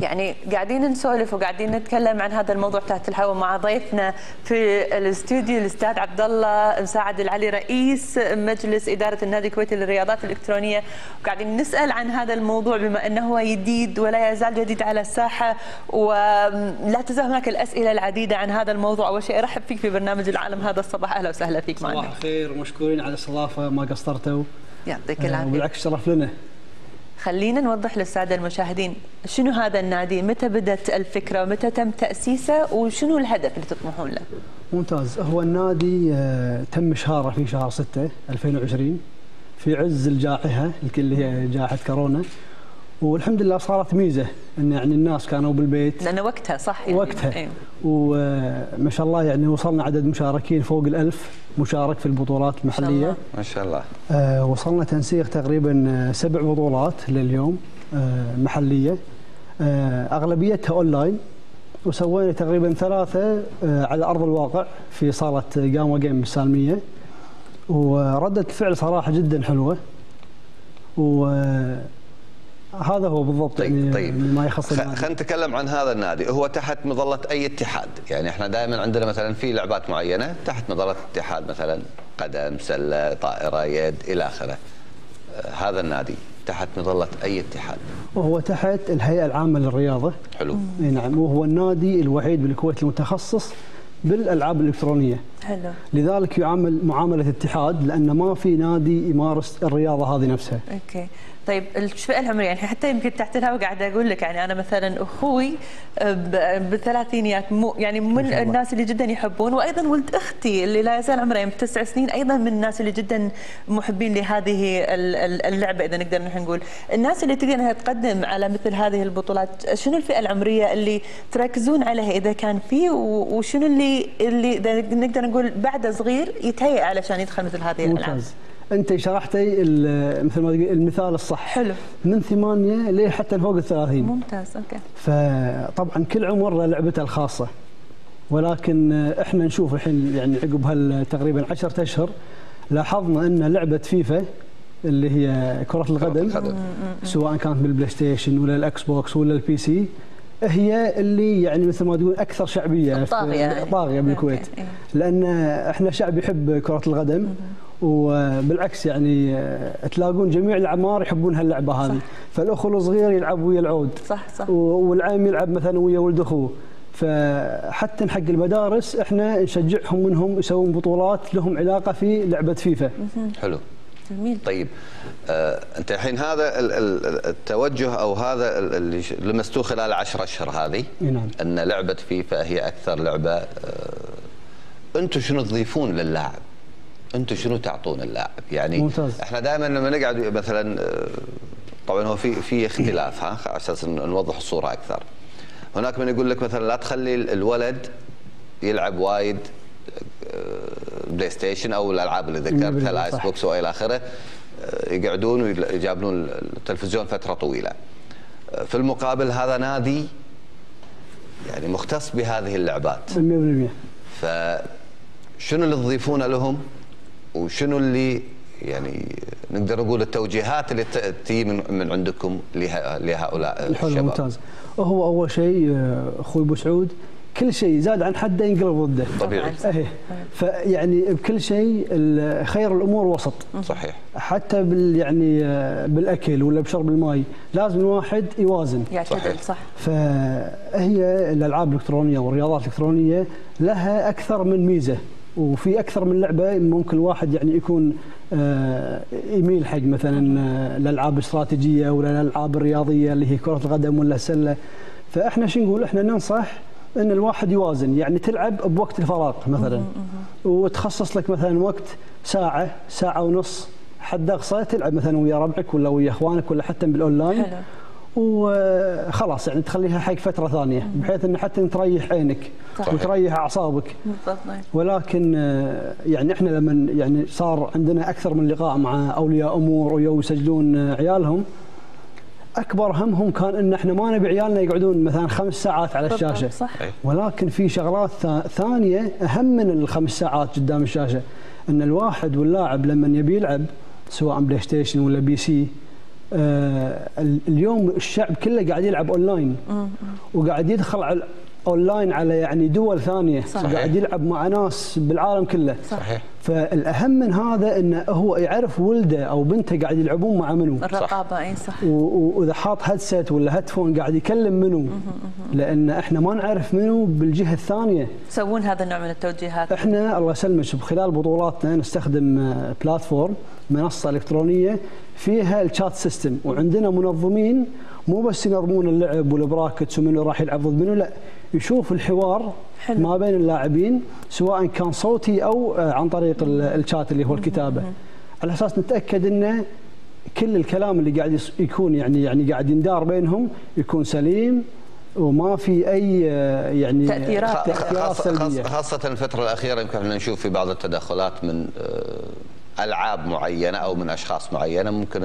يعني قاعدين نسولف وقاعدين نتكلم عن هذا الموضوع تحت الهواء مع ضيفنا في الاستوديو الاستاذ عبد الله مساعد العلي رئيس مجلس اداره النادي الكويتي للرياضات الالكترونيه، وقاعدين نسال عن هذا الموضوع بما انه هو جديد ولا يزال جديد على الساحه ولا تزال هناك الاسئله العديده عن هذا الموضوع. اول شيء ارحب فيك في برنامج العالم هذا الصباح، اهلا وسهلا فيك معنا. صباح الخير ومشكورين على الاستضافه، ما قصرتوا. يعطيك العافيه. بالعكس شرف لنا. خلينا نوضح للساده المشاهدين شنو هذا النادي، متى بدت الفكره ومتى تم تاسيسه وشنو الهدف اللي تطمحون له؟ ممتاز، هو النادي تم اشهاره في شهر 6 2020 في عز الجائحه اللي هي جائحه كورونا، والحمد لله صارت ميزه ان يعني الناس كانوا بالبيت لان وقتها صح يعني وقتها أيوه. وما شاء الله يعني وصلنا عدد مشاركين فوق ال1000 مشارك في البطولات المحليه ما شاء الله. وصلنا تنسيق تقريبا 7 بطولات لليوم محليه، اغلبيتها اونلاين، وسوينا تقريبا 3 على ارض الواقع في صاله جاما جيم بالسالميه، ورده الفعل صراحه جدا حلوه. و هذا هو بالضبط. طيب. ما يخص النادي. خلينا نتكلم عن هذا النادي، هو تحت مظله اي اتحاد؟ يعني احنا دائما عندنا مثلا في لعبات معينه تحت مظله اتحاد، مثلا قدم، سله، طائره، يد، الى اخره. هذا النادي تحت مظله اي اتحاد؟ وهو تحت الهيئه العامه للرياضه. حلو. نعم، وهو النادي الوحيد بالكويت المتخصص بالالعاب الالكترونيه. حلو. لذلك يعامل معامله اتحاد لان ما في نادي يمارس الرياضه هذه نفسها. اوكي. طيب الفئه العمريه يعني حتى يمكن تحت الهواء قاعده اقول لك، يعني انا مثلا اخوي بالثلاثينيات يعني من الناس اللي جدا يحبون، وايضا ولد اختي اللي لا يزال عمره 9 سنين ايضا من الناس اللي جدا محبين لهذه اللعبه، اذا نقدر نحن نقول الناس اللي تقدر انها تقدم على مثل هذه البطولات، شنو الفئه العمريه اللي تركزون عليها اذا كان في، وشنو اللي نقدر نقول بعده صغير يتهيئ علشان يدخل مثل هذه الالعاب؟ انت شرحتي مثل ما تقول المثال الصح. حلو. من 8 ليه حتى فوق ال30. ممتاز. اوكي. فطبعا كل عمر له لعبته الخاصه، ولكن احنا نشوف الحين يعني عقب تقريبا 10 اشهر لاحظنا ان لعبه فيفا اللي هي كره القدم سواء كانت بالبلاي ستيشن ولا الاكس بوكس ولا البي سي هي اللي يعني مثل ما تقول اكثر شعبيه طاغيه بالكويت، لان احنا شعب يحب كره القدم، وبالعكس يعني تلاقون جميع الاعمار يحبون هاللعبه هذه، فالاخو الصغير يلعب ويا العود، صح والعام يلعب مثلا ويا ولد اخوه، فحتى حق المدارس احنا نشجعهم انهم يسوون بطولات لهم علاقه في لعبه فيفا. حلو. جميل. طيب انت الحين هذا التوجه او هذا اللي لمستوه خلال 10 اشهر هذه. نعم. ان لعبه فيفا هي اكثر لعبه. انتم شنو تضيفون للاعب؟ انتم شنو تعطون اللاعب؟ يعني ممتاز. احنا دائما لما نقعد مثلا طبعا هو في اختلاف، ها، على اساس نوضح الصوره اكثر. هناك من يقول لك مثلا لا تخلي الولد يلعب وايد بلاي ستيشن او الالعاب اللي ذكرتها الايس بوكس والى اخره، يقعدون ويجابلون التلفزيون فتره طويله. في المقابل هذا نادي يعني مختص بهذه اللعبات 100%، فشنو اللي تضيفونه لهم؟ وشنو اللي يعني نقدر نقول التوجيهات اللي تجي من عندكم لهؤلاء الشباب؟ ممتاز. هو اول شيء اخوي ابو سعود كل شيء زاد عن حده ينقلب ضده. طبيعي. فيعني بكل شيء خير الامور وسط. صحيح. حتى يعني بالاكل ولا بشرب الماء لازم الواحد يوازن. يعتدل. صح. فهي الالعاب الالكترونيه والرياضات الالكترونيه لها اكثر من ميزه، وفي اكثر من لعبه ممكن الواحد يعني يكون يميل حق مثلا الالعاب الاستراتيجيه ولا الالعاب الرياضيه اللي هي كره القدم ولا السله. فاحنا شو نقول؟ احنا ننصح ان الواحد يوازن، يعني تلعب بوقت الفراغ مثلا وتخصص لك مثلا وقت ساعه، ساعه ونص حد اقصى تلعب مثلا ويا ربعك ولا ويا اخوانك ولا حتى بالاونلاين، وخلاص يعني تخليها حق فتره ثانيه بحيث ان حتى تريح عينك. صحيح. وتريح اعصابك. ولكن يعني احنا لما يعني صار عندنا اكثر من لقاء مع اولياء امور ويو يسجلون عيالهم، اكبر همهم كان ان احنا ما نبي عيالنا يقعدون مثلا 5 ساعات على الشاشه. صح. ولكن في شغلات ثانيه اهم من ال5 ساعات قدام الشاشه، ان الواحد واللاعب لما يبي يلعب سواء بلاي ستيشن ولا بي سي اليوم الشعب كله قاعد يلعب اونلاين وقاعد يدخل على اونلاين على يعني دول ثانيه، قاعد يلعب مع ناس بالعالم كله. صحيح. فالاهم من هذا انه هو يعرف ولده او بنته قاعد يلعبون مع منو. الرقابه. اي صح. واذا حاط هيدسيت ولا هيدفون قاعد يكلم منو، لان احنا ما نعرف منو بالجهه الثانيه. تسوون هذا النوع من التوجيهات؟ احنا الله يسلمك بخلال بطولاتنا نستخدم بلاتفورم، منصه الكترونيه فيها الشات سيستم، وعندنا منظمين مو بس ينظمون اللعب والبراكتس ومنو راح يلعب ضد منو، لا يشوف الحوار. حلو. ما بين اللاعبين سواء كان صوتي او عن طريق الشات اللي هو الكتابه، على اساس نتاكد انه كل الكلام اللي قاعد يكون يعني قاعد يندار بينهم يكون سليم وما في اي يعني تأثيرات سلبيه. خاصه الفتره الاخيره يمكن احنا نشوف في بعض التدخلات من العاب معينه او من اشخاص معينه ممكن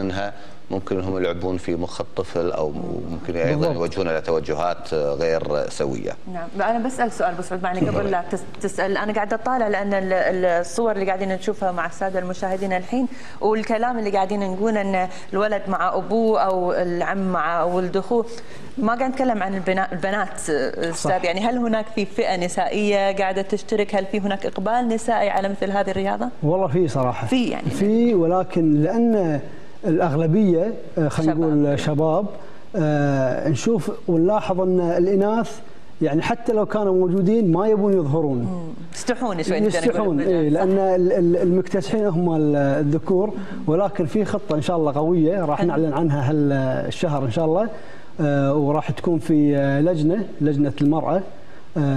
انهم يلعبون في مخ الطفل او ممكن ايضا يوجهون الى توجهات غير سويه. نعم، انا بسال سؤال ابو سعود معني قبل لا تسال، انا قاعده اطالع لان الصور اللي قاعدين نشوفها مع الساده المشاهدين الحين والكلام اللي قاعدين نقول ان الولد مع ابوه او العم مع ولد اخوه، ما قاعد نتكلم عن البنات استاذ، يعني هل هناك في فئه نسائيه قاعده تشترك؟ هل في هناك اقبال نسائي على مثل هذه الرياضه؟ والله في صراحه، في يعني في، ولكن لان الأغلبية خلينا نقول شباب نشوف ونلاحظ أن الإناث يعني حتى لو كانوا موجودين ما يبون يظهرون، يستحون شوي، يستحون. إيه، لأن المكتسحين هم الذكور، ولكن في خطة إن شاء الله قوية راح نعلن عنها هالشهر إن شاء الله، وراح تكون في لجنة المرأة،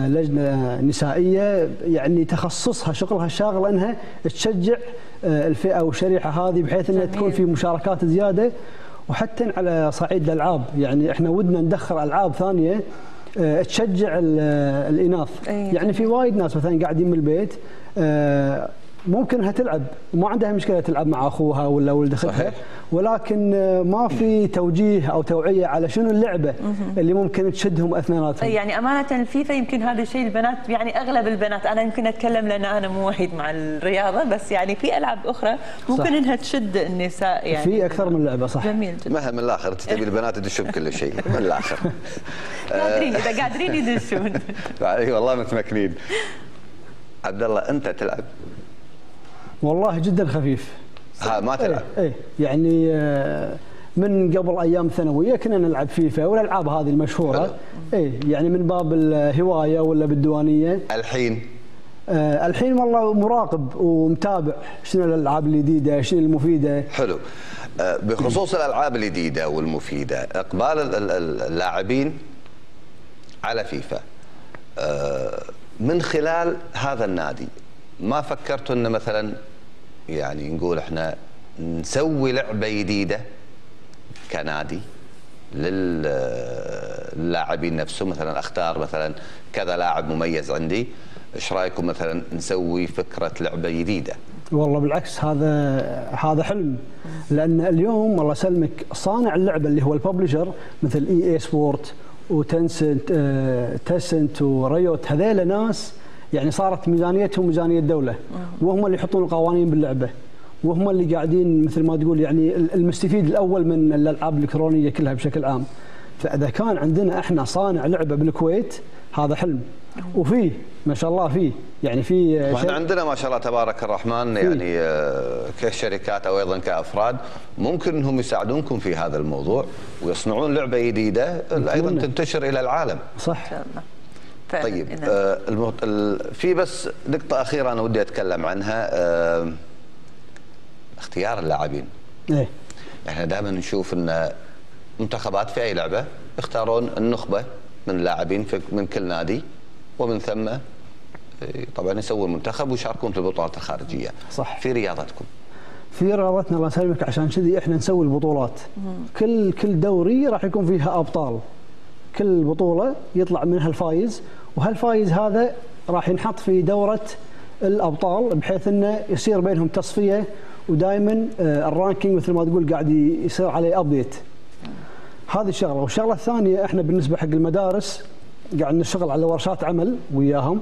لجنة نسائية يعني تخصصها شغلها الشاغل أنها تشجع الفئة والشريحة هذه بحيث أنها تكون في مشاركات زيادة، وحتى على صعيد الألعاب يعني إحنا ودنا ندخل ألعاب ثانية تشجع الإناث. أيه. يعني في وايد ناس مثلا قاعدين من البيت ممكن انها تلعب وما عندها مشكله تلعب مع اخوها ولا ولد اختها، ولكن ما في توجيه او توعيه على شنو اللعبه اللي ممكن تشدهم اثنيناتهم. يعني امانه الفيفا يمكن هذا الشيء البنات، يعني اغلب البنات، انا يمكن اتكلم لان انا مو وحيد مع الرياضه، بس يعني في العاب اخرى ممكن صح. انها تشد النساء، يعني في اكثر من لعبه. صح. جميل جدا. مهم الاخر تبي البنات يدشون كل شيء من الاخر. قادرين يدشون. اي والله متمكنين. عبد الله انت تلعب؟ والله جدا خفيف. ها ما تلعب؟ اي يعني من قبل ايام ثانويه كنا نلعب فيفا والالعاب هذه المشهوره. اي يعني من باب الهوايه ولا بالديوانيه. الحين؟ الحين والله مراقب ومتابع شنو الالعاب الجديده، شنو المفيده. حلو. بخصوص الالعاب الجديده والمفيده، اقبال اللاعبين على فيفا من خلال هذا النادي، ما فكرت انه مثلا يعني نقول احنا نسوي لعبه جديده كنادي للاعبين نفسهم، مثلا اختار مثلا كذا لاعب مميز عندي، ايش رايكم مثلا نسوي فكره لعبه جديده؟ والله بالعكس هذا حلم، لان اليوم الله يسلمك صانع اللعبه اللي هو الببلشر مثل اي سبورت وتنسنت وريوت، هذيل ناس يعني صارت ميزانيتهم ميزانية الدولة، وهم اللي يحطون القوانين باللعبة، وهم اللي قاعدين مثل ما تقول يعني المستفيد الأول من الألعاب الإلكترونية كلها بشكل عام. فإذا كان عندنا احنا صانع لعبة بالكويت هذا حلم، وفيه ما شاء الله فيه يعني في احنا عندنا ما شاء الله تبارك الرحمن يعني كشركات او ايضا كافراد ممكن انهم يساعدونكم في هذا الموضوع ويصنعون لعبة جديدة ايضا تنتشر الى العالم. صح. طيب في بس نقطة أخيرة أنا ودي أتكلم عنها، اختيار اللاعبين. إيه؟ إحنا دائما نشوف أن منتخبات في أي لعبة يختارون النخبة من اللاعبين من كل نادي، ومن ثم طبعا يسوون منتخب ويشاركون في البطولات الخارجية. صح. في رياضتكم؟ في رياضتنا الله يسلمك عشان كذي إحنا نسوي البطولات، كل دوري راح يكون فيها أبطال، كل بطولة يطلع منها الفايز، وهالفايز هذا راح ينحط في دورة الأبطال بحيث أنه يصير بينهم تصفية، ودائما الرانكينج مثل ما تقول قاعد يصير عليه أبديت. هذه الشغلة. والشغلة الثانية احنا بالنسبة حق المدارس قاعد نشتغل على ورشات عمل وياهم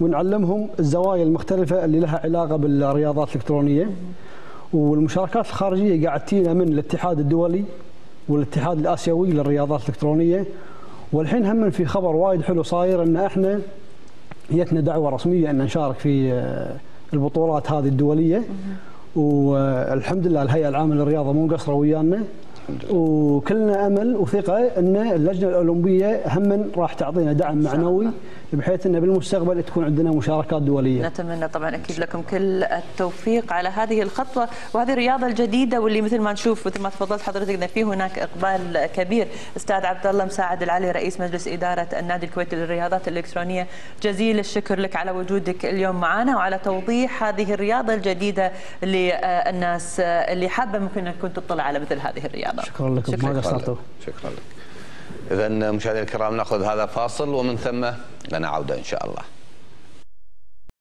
ونعلمهم الزوايا المختلفة اللي لها علاقة بالرياضات الإلكترونية، والمشاركات الخارجيه قاعد تجينا من الاتحاد الدولي والاتحاد الاسيوي للرياضات الالكترونيه. والحين هم في خبر وايد حلو صاير ان احنا جتنا دعوه رسميه ان نشارك في البطولات هذه الدوليه، والحمد لله الهيئه العامه للرياضه مو مقصره ويانا، وكلنا امل وثقه ان اللجنه الاولمبيه هم راح تعطينا دعم معنوي بحيث ان بالمستقبل تكون عندنا مشاركات دوليه. نتمنى طبعا اكيد لكم كل التوفيق على هذه الخطوه وهذه الرياضه الجديده واللي مثل ما نشوف مثل ما تفضلت حضرتك ان في هناك اقبال كبير. استاذ عبد الله مساعد العلي رئيس مجلس اداره النادي الكويتي للرياضات الالكترونيه، جزيل الشكر لك على وجودك اليوم معنا وعلى توضيح هذه الرياضه الجديده للناس اللي حابه ممكن انكم تطلع على مثل هذه الرياضه. شكرا لكم. شكرا لك. إذن مشاهدينا الكرام نأخذ هذا فاصل ومن ثم لنا عودة إن شاء الله.